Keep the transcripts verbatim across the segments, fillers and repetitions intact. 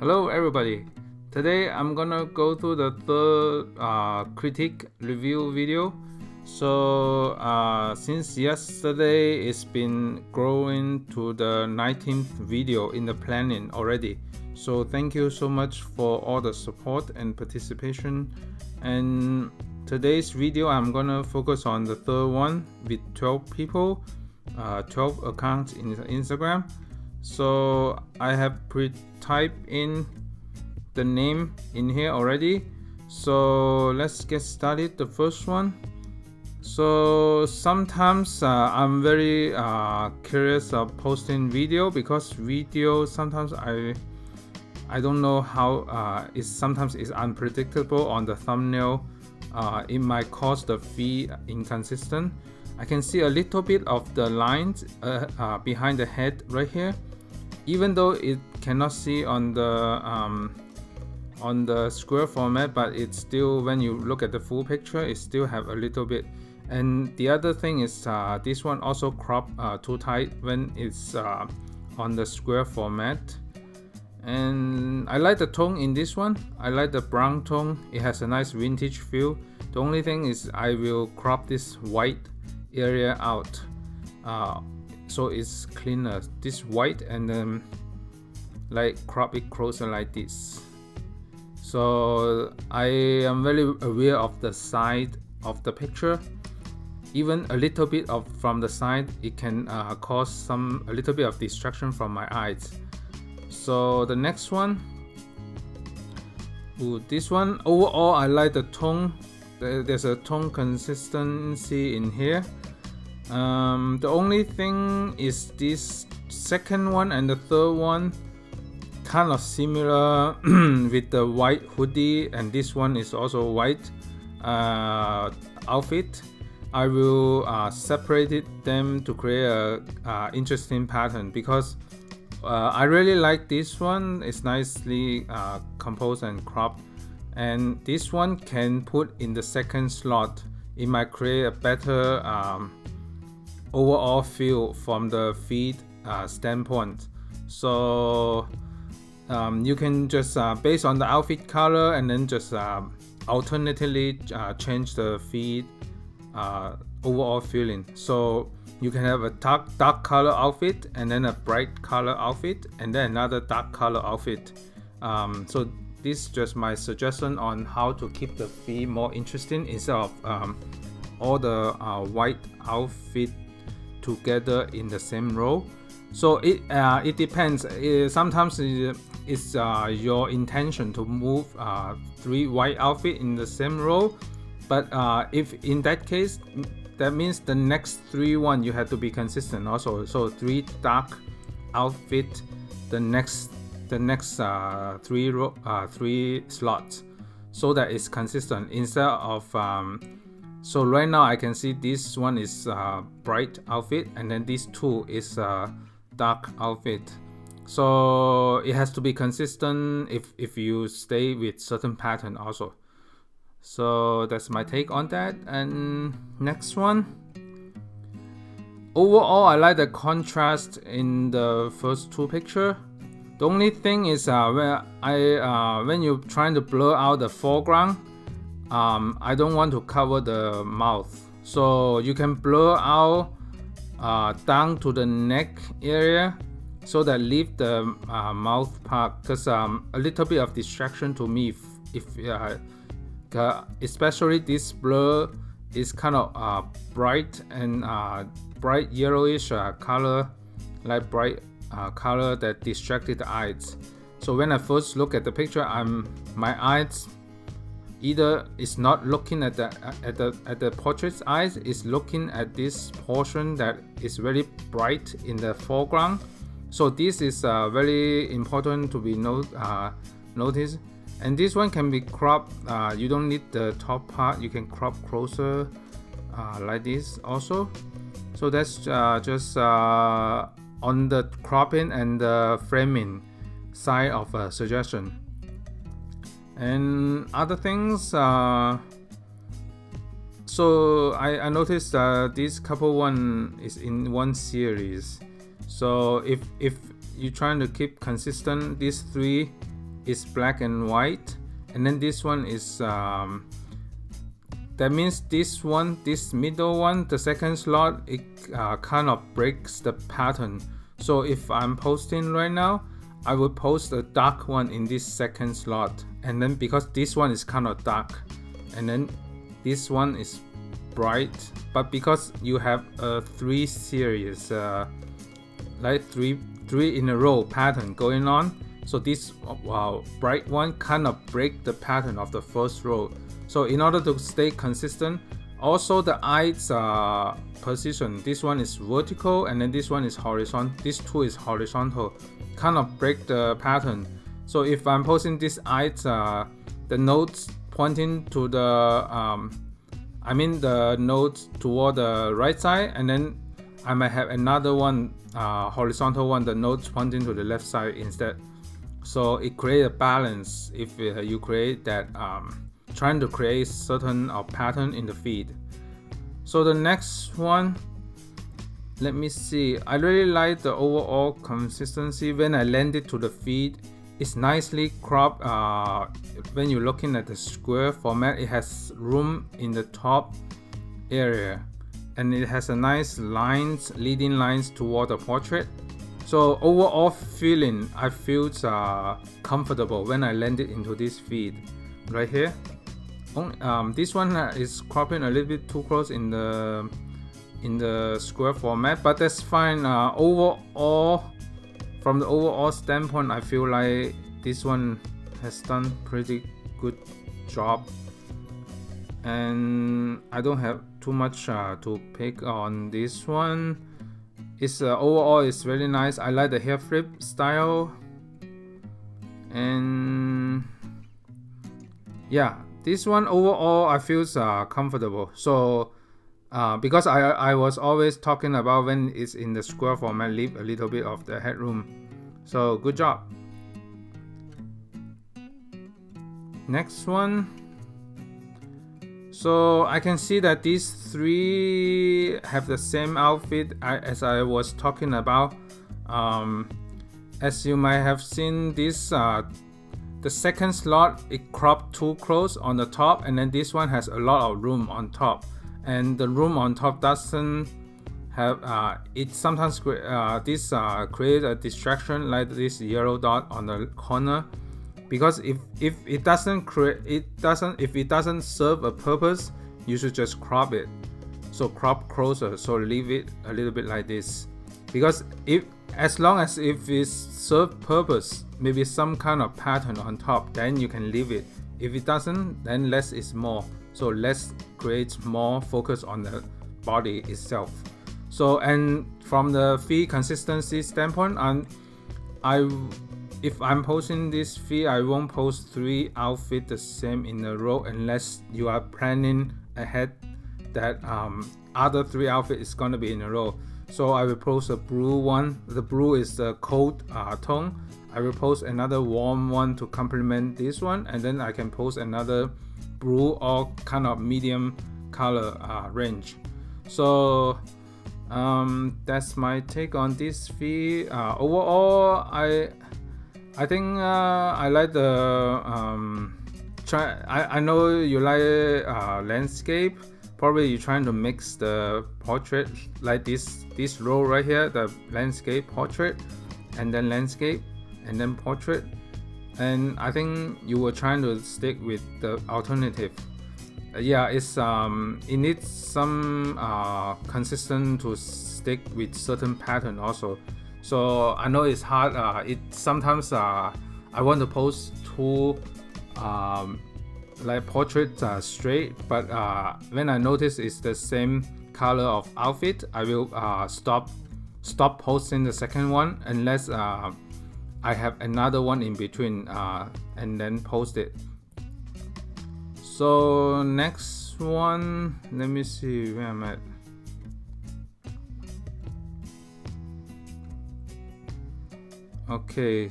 Hello everybody, today I'm gonna go through the third uh, critique review video. So uh, since yesterday it's been growing to the nineteenth video in the planning already. So thank you so much for all the support and participation. And today's video I'm gonna focus on the third one with twelve people, uh, twelve accounts in Instagram. So I have pre-typed in the name in here already. So let's get started. The first one. So sometimes uh, I'm very uh, curious of posting video, because video sometimes I I don't know how uh, it's sometimes it's unpredictable on the thumbnail. Uh, it might cause the feed inconsistent. I can see a little bit of the lines uh, uh, behind the head right here. Even though it cannot see on the um, on the square format, but it's still, when you look at the full picture, it still have a little bit. And the other thing is uh, this one also crop uh, too tight when it's uh, on the square format. And I like the tone in this one. I like the brown tone. It has a nice vintage feel. The only thing is I will crop this white area out uh, so it's cleaner, this white, and then like crop it closer like this. So I am very aware of the side of the picture. Even a little bit of from the side, it can uh, cause some a little bit of distraction from my eyes. So the next one. Ooh, this one overall I like the tone. There's a tone consistency in here. Um, the only thing is this second one and the third one kind of similar with the white hoodie, and this one is also white uh, outfit. I will uh, separate them to create a uh, interesting pattern, because uh, I really like this one. It's nicely uh, composed and cropped, and this one can put in the second slot. It might create a better um, overall feel from the feed uh, standpoint. So um, you can just uh, based on the outfit color, and then just uh, alternately uh, change the feed uh, overall feeling. So you can have a dark dark color outfit, and then a bright color outfit, and then another dark color outfit. Um, so this is just my suggestion on how to keep the feed more interesting, instead of um, all the uh, white outfit together in the same row. So it uh, it depends. It, sometimes it, it's uh, your intention to move uh, three white outfit in the same row, but uh, if in that case, that means the next three one you have to be consistent also. So three dark outfit, the next the next uh, three row, uh, three slots, so that it's consistent instead of. Um, So right now I can see this one is uh, bright outfit, and then this two is uh, dark outfit. So it has to be consistent if, if you stay with certain pattern also. So that's my take on that. And next one. Overall I like the contrast in the first two pictures. The only thing is uh, where I, uh, when you're trying to blur out the foreground, Um, I don't want to cover the mouth, so you can blur out uh, down to the neck area, so that leave the uh, mouth part, because um, a little bit of distraction to me. If, if uh, especially this blur is kind of uh, bright and uh, bright yellowish uh, color, like bright uh, color that distracted the eyes. So when I first look at the picture, I'm my eyes. Either it's not looking at the at the at the portrait's eyes, it's looking at this portion that is very bright in the foreground. So this is uh, very important to be note uh, noticed. And this one can be cropped. Uh, you don't need the top part. You can crop closer uh, like this also. So that's uh, just uh, on the cropping and the framing side of a suggestion. And other things, uh, so I, I noticed that uh, this couple one is in one series. So if if you're trying to keep consistent, these three is black and white, and then this one is um, that means this one, this middle one, the second slot, it uh, kind of breaks the pattern. So if I'm posting right now, I will post a dark one in this second slot, and then because this one is kind of dark, and then this one is bright. But because you have a three series, uh, like three three in a row pattern going on, so this uh, bright one kind of break the pattern of the first row. So in order to stay consistent, also the eyes uh, position, this one is vertical and then this one is horizontal, this two is horizontal, kind of break the pattern. So if I'm posting this eyes, uh, the nodes pointing to the, um, I mean the nodes toward the right side, and then I might have another one, uh, horizontal one, the nodes pointing to the left side instead. So it creates a balance if uh, you create that, um, trying to create certain uh, pattern in the feed. So the next one, let me see. I really like the overall consistency when I land it to the feed. It's nicely cropped. Uh, when you're looking at the square format, it has room in the top area, and it has a nice lines, leading lines toward the portrait. So overall feeling, I feel uh, comfortable when I land it into this feed right here. Um, this one is cropping a little bit too close in the in the square format, but that's fine. Uh, overall, from the overall standpoint, I feel like this one has done pretty good job, and I don't have too much uh, to pick on this one. It's uh, overall it's very nice. I like the hair flip style, and yeah. This one overall I feel uh, comfortable. So uh, because I, I was always talking about when it's in the square format, leave a little bit of the headroom. So good job. Next one. So I can see that these three have the same outfit as I was talking about. Um, as you might have seen, this uh, the second slot, it cropped too close on the top, and then this one has a lot of room on top, and the room on top doesn't have, uh, it sometimes uh, this uh, creates a distraction like this yellow dot on the corner, because if, if it doesn't create, it doesn't, if it doesn't serve a purpose, you should just crop it. So crop closer, so leave it a little bit like this, because if, as long as if it serves purpose, maybe some kind of pattern on top, then you can leave it. If it doesn't, then less is more. So let's create more focus on the body itself. So, and from the feed consistency standpoint, and I, if I'm posting this feed, I won't post three outfits the same in a row unless you are planning ahead that um, other three outfits is gonna be in a row. So I will post a blue one. The blue is the cold uh, tone. I will post another warm one to complement this one, and then I can post another blue or kind of medium color uh, range. So um, that's my take on this feed. Uh, overall, I I think uh, I like the um, try. I I know you like uh, landscape. Probably you're trying to mix the portrait like this this row right here, the landscape portrait, and then landscape, and then portrait, and I think you were trying to stick with the alternative. Uh, yeah, it's um it needs some uh consistent to stick with certain pattern also. So I know it's hard. Uh, it sometimes uh I want to post two um like portraits uh, straight, but uh, when I notice it's the same color of outfit, I will uh, stop stop posting the second one unless uh, I have another one in between, uh, and then post it. So next one, let me see where I'm at. Okay.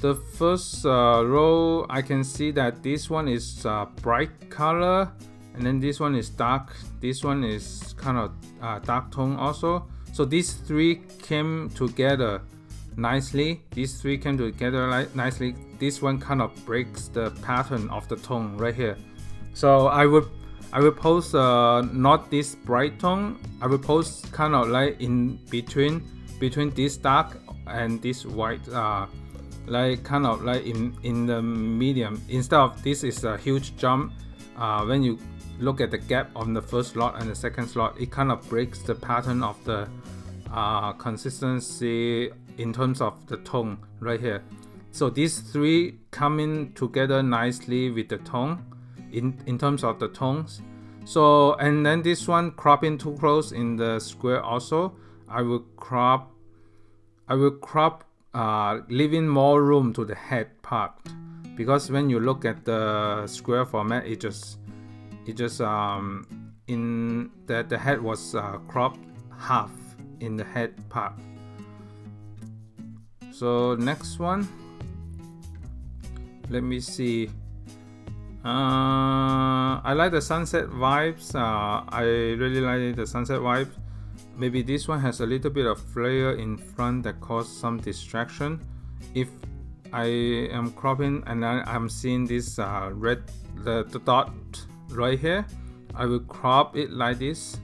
The first uh, row, I can see that this one is uh, bright color, and then this one is dark. This one is kind of uh, dark tone also. So these three came together. nicely. These three come together like nicely. This one kind of breaks the pattern of the tone right here. So I would I will post uh, not this bright tone. I will post kind of like in between between this dark and this white, uh, like kind of like in in the medium. Instead of this is a huge jump. Uh, when you look at the gap on the first slot and the second slot, it kind of breaks the pattern of the uh, consistency in terms of the tone right here. So these three come in together nicely with the tone. In, in terms of the tones, so and then this one cropping too close in the square also. I will crop, I will crop, uh, leaving more room to the head part, because when you look at the square format, it just, it just um in that the head was uh, cropped half in the head part. So next one, let me see. Uh, I like the sunset vibes. Uh, I really like the sunset vibes. Maybe this one has a little bit of flare in front that caused some distraction. If I am cropping and I, I'm seeing this uh, red the, the dot right here, I will crop it like this,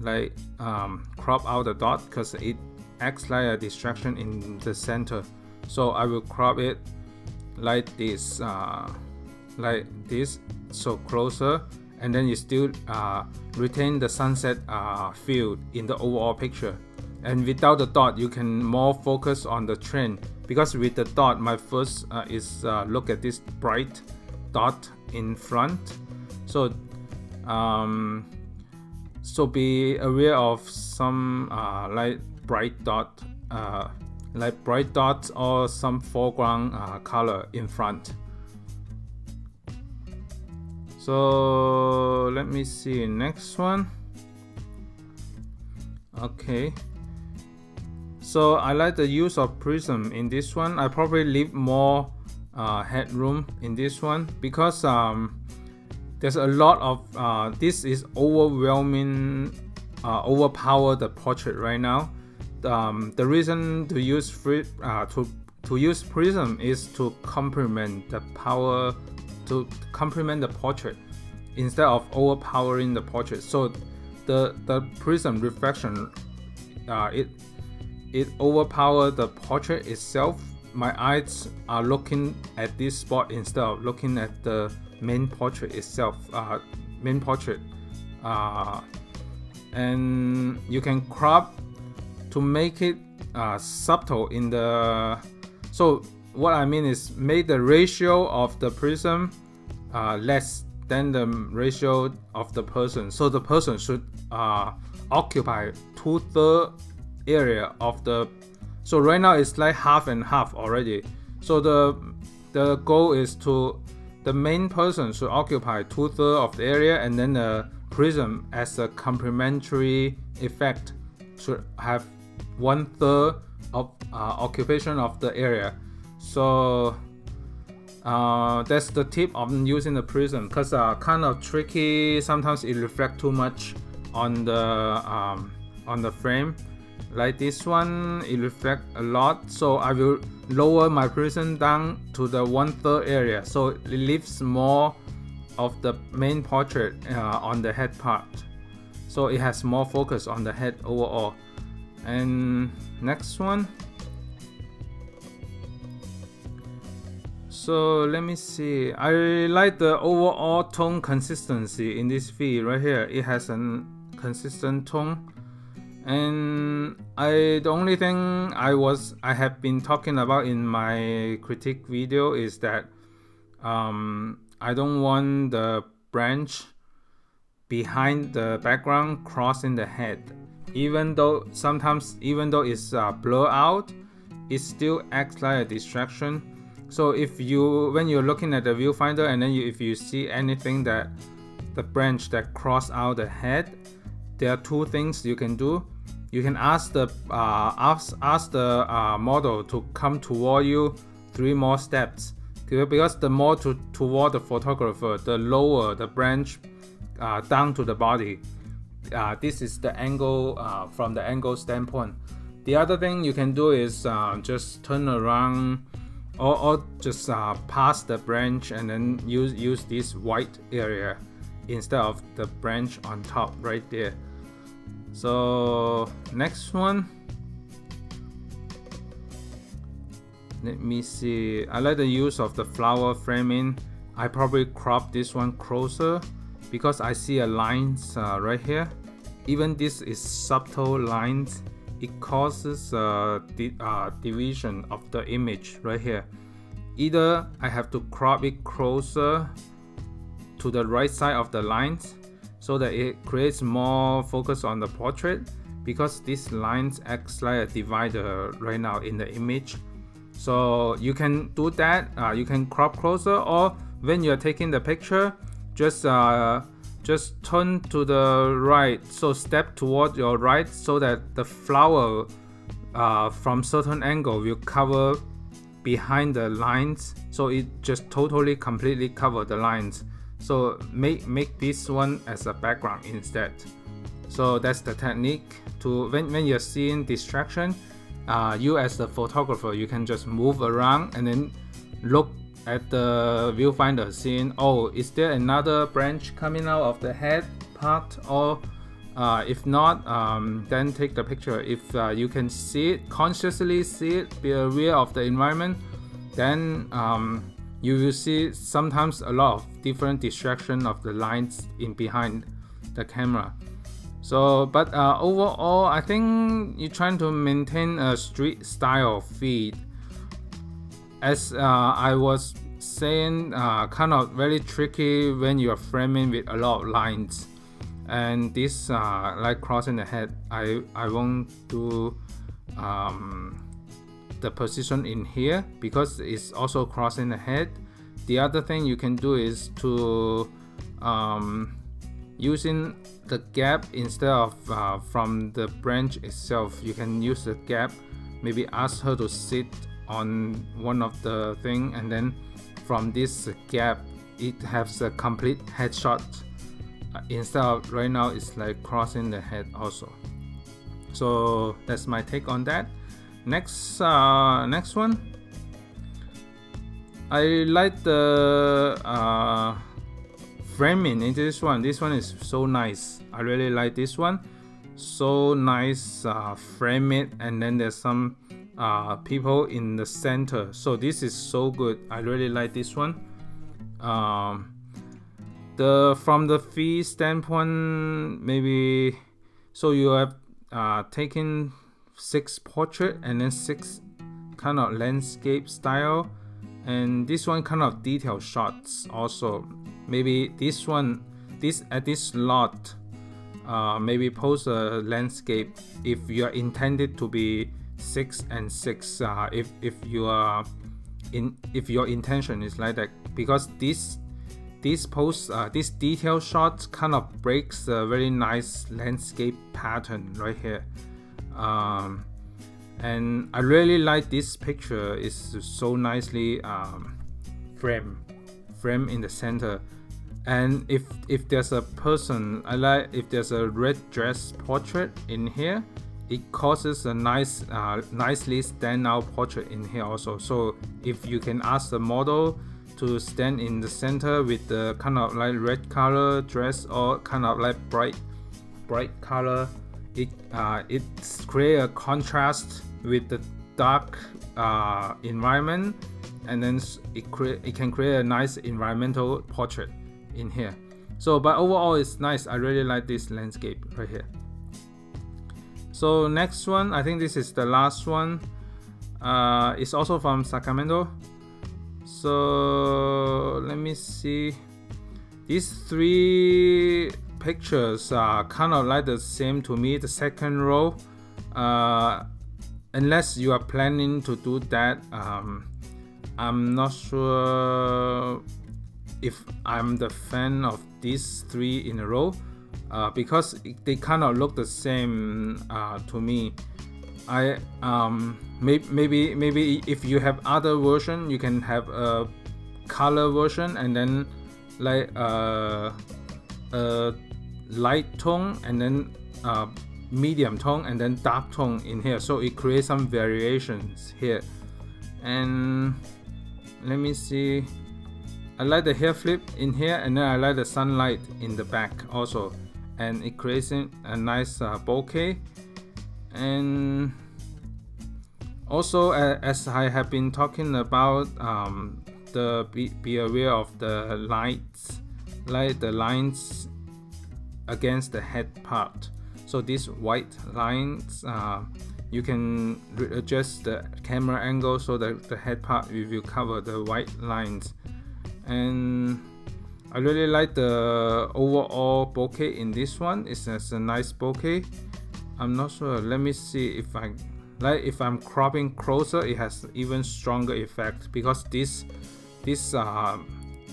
like um, crop out the dot because it acts like a distraction in the center. So I will crop it like this. Uh, like this, so closer, and then you still uh, retain the sunset uh, field in the overall picture. And without the dot, you can more focus on the trend, because with the dot, my first uh, is uh, look at this bright dot in front. So um, so be aware of some uh, like bright dot uh, like bright dots or some foreground uh, color in front. So let me see next one. Okay, so I like the use of prism in this one. I probably leave more uh, headroom in this one because um, there's a lot of uh, this is overwhelming, uh, overpower the portrait right now. Um, the reason to use free, uh, to to use prism is to complement the power. To complement the portrait instead of overpowering the portrait. So the the prism reflection, uh, it it overpowers the portrait itself. My eyes are looking at this spot instead of looking at the main portrait itself, uh, main portrait. Uh, and you can crop to make it uh, subtle in the so. What I mean is make the ratio of the prism uh, less than the ratio of the person. So the person should uh, occupy two-third area of the. So right now it's like half and half already. So the the goal is to the main person should occupy two-third of the area, and then the prism as a complementary effect should have one-third of uh, occupation of the area. So uh, that's the tip of using the prism, because uh, kind of tricky. Sometimes it reflects too much on the um, on the frame. Like this one, it reflects a lot. So I will lower my prism down to the one third area, so it leaves more of the main portrait uh, on the head part. So it has more focus on the head overall. And next one. So let me see. I like the overall tone consistency in this V right here. It has a consistent tone, and I the only thing I was I have been talking about in my critique video is that um, I don't want the branch behind the background crossing the head. Even though sometimes even though it's uh, blurred out, it still acts like a distraction. So if you, when you're looking at the viewfinder, and then you, if you see anything that the branch that cross out the head, there are two things you can do. You can ask the uh, ask ask the uh, model to come toward you three more steps, because the more to, toward the photographer, the lower the branch uh, down to the body. Uh, this is the angle uh, from the angle standpoint. The other thing you can do is uh, just turn around or, or just uh, pass the branch and then use, use this white area instead of the branch on top right there. So next one, let me see. I like the use of the flower framing. I probably crop this one closer because I see a lines uh, right here. Even this is subtle lines. It causes uh, di uh, division of the image right here. Either I have to crop it closer to the right side of the lines so that it creates more focus on the portrait, because these lines acts like a divider right now in the image. So you can do that. Uh, you can crop closer, or when you're taking the picture, just uh, Just turn to the right, so step toward your right so that the flower uh, from certain angle will cover behind the lines, so it just totally completely cover the lines. So make, make this one as a background instead. So that's the technique to when, when you're seeing distraction, uh, you as the photographer, you can just move around and then look at the viewfinder seeing, oh, is there another branch coming out of the head part? Or uh, if not, um, then take the picture. If uh, you can see it, consciously see it, be aware of the environment, then um, you will see sometimes a lot of different distraction of the lines in behind the camera. So, but uh, overall, I think you're trying to maintain a street style feed. As uh, I was saying, uh, kind of very tricky when you're framing with a lot of lines, and this uh, like crossing the head, I, I won't do um, the position in here because it's also crossing the head. The other thing you can do is to um, using the gap instead of uh, from the branch itself. You can use the gap, maybe ask her to sit on one of the thing, and then from this gap it has a complete headshot uh, instead of right now it's like crossing the head also. So that's my take on that. Next uh, next one, I like the uh, framing in this one. This one is so nice. I really like this one. So nice uh, frame it, and then there's some Uh, people in the center, so this is so good. I really like this one. Um, the from the fee standpoint, maybe so you have uh, taken six portrait and then six kind of landscape style, and this one kind of detail shots also. Maybe this one, this at this lot, uh, maybe post a landscape if you are intended to be six and six. Uh, if if you are in if your intention is like that, because this this post uh, this detail shot kind of breaks a very nice landscape pattern right here. Um, and I really like this picture. It's so nicely um, frame frame in the center. And if if there's a person, I like if there's a red dress portrait in here. It causes a nice, uh, nicely stand out portrait in here also. So if you can ask the model to stand in the center with the kind of like red color dress or kind of like bright, bright color, it uh, it creates a contrast with the dark uh, environment, and then it create it can create a nice environmental portrait in here. So, but overall, it's nice. I really like this landscape right here. So next one, I think this is the last one. Uh, it's also from Sacramento. So let me see. These three pictures are kind of like the same to me, the second row. Uh, unless you are planning to do that. Um, I'm not sure if I'm the fan of these three in a row. Uh, because they kind of look the same uh, to me. I um, may maybe maybe if you have other version, you can have a color version and then like a uh, uh, light tone and then uh, medium tone and then dark tone in here, so it creates some variations here. And let me see, I like the hair flip in here, and then I like the sunlight in the back also, and it creates a nice uh, bokeh. And also, uh, as I have been talking about, um, the be, be aware of the lights, like the lines against the head part. So these white lines, uh, you can adjust the camera angle so that the head part will cover the white lines. And I really like the overall bokeh in this one. It's, it's a nice bokeh. I'm not sure. Let me see if I. Like if I'm cropping closer, it has even stronger effect, because this this uh,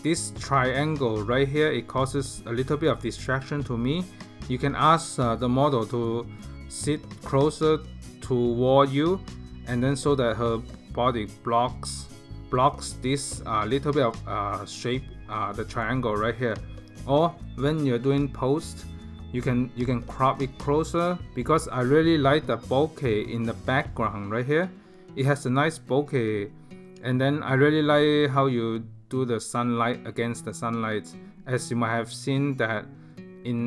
this triangle right here, it causes a little bit of distraction to me. You can ask uh, the model to sit closer toward you, and then so that her body blocks blocks this uh, little bit of uh, shape, uh, the triangle right here. Or when you're doing post, You can you can crop it closer, because I really like the bokeh in the background right here. It has a nice bokeh, and then I really like how you do the sunlight against the sunlight. As you might have seen that in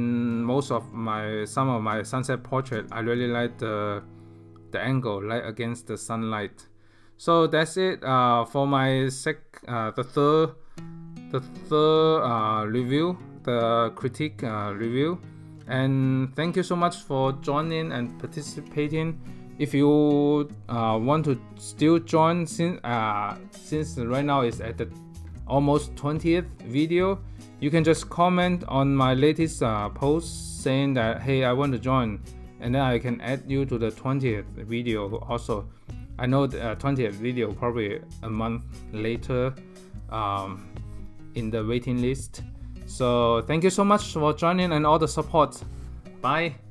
most of my some of my sunset portrait, I really like the the angle like against the sunlight. So that's it uh, for my sec uh, the third the third uh, review, the critique uh, review. And thank you so much for joining and participating. If you uh, want to still join, since uh, since right now is at the almost twentieth video, you can just comment on my latest uh, post saying that, hey, I want to join, and then I can add you to the twentieth video also. I know the uh, twentieth video probably a month later um, in the waiting list. So thank you so much for joining and all the support. Bye.